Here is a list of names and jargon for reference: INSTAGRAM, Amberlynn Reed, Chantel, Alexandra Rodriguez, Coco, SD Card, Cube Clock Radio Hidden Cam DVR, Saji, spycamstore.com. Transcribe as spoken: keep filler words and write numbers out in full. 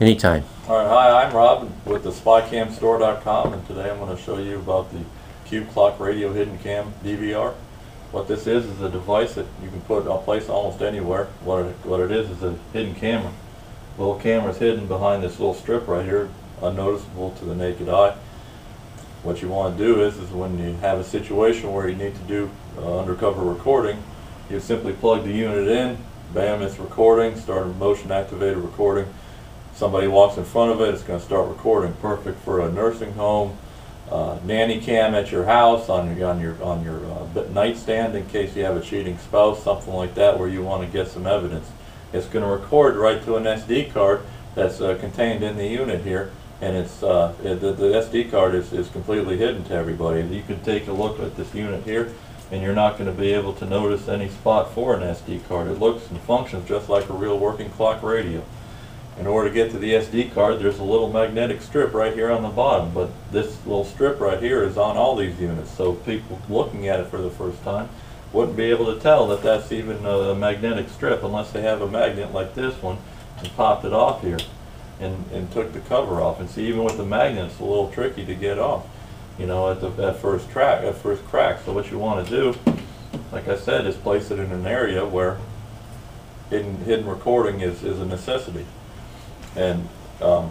Anytime. All right, hi, I'm Rob with the spy cam store dot com, and today I'm going to show you about the Cube Clock Radio Hidden Cam D V R. What this is is a device that you can put a place almost anywhere. What it, what it is is a hidden camera. The little camera's hidden behind this little strip right here, unnoticeable to the naked eye. What you want to do is, is when you have a situation where you need to do uh, undercover recording, you simply plug the unit in, bam, it's recording, start a motion-activated recording. Somebody walks in front of it, it's going to start recording. Perfect for a nursing home. Uh, nanny cam at your house, on your on your on your uh, nightstand, in case you have a cheating spouse, something like that, where you want to get some evidence. It's going to record right to an S D card that's uh, contained in the unit here, and it's uh, it, the, the S D card is is completely hidden to everybody. You can take a look at this unit here, and you're not going to be able to notice any spot for an S D card. It looks and functions just like a real working clock radio. In order to get to the S D card, there's a little magnetic strip right here on the bottom, but this little strip right here is on all these units, so people looking at it for the first time wouldn't be able to tell that that's even a magnetic strip unless they have a magnet like this one and popped it off here and, and took the cover off. And see, even with the magnet, it's a little tricky to get off, you know, at the at first track, at first crack. So what you want to do, like I said, is place it in an area where hidden, hidden recording is, is a necessity. And um